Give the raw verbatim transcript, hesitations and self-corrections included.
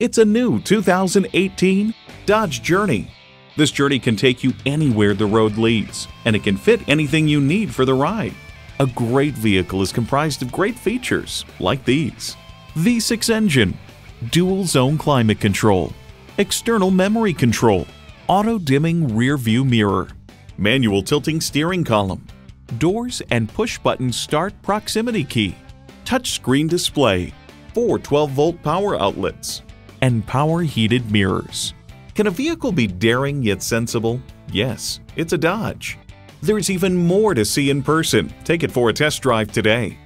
It's a new two thousand eighteen Dodge Journey. This Journey can take you anywhere the road leads, and it can fit anything you need for the ride. A great vehicle is comprised of great features like these: V six engine, dual zone climate control, external memory control, auto dimming rear view mirror, manual tilting steering column, doors and push button start proximity key, touchscreen display, four twelve volt power outlets, and power heated mirrors. Can a vehicle be daring yet sensible? Yes, it's a Dodge. There's even more to see in person. Take it for a test drive today.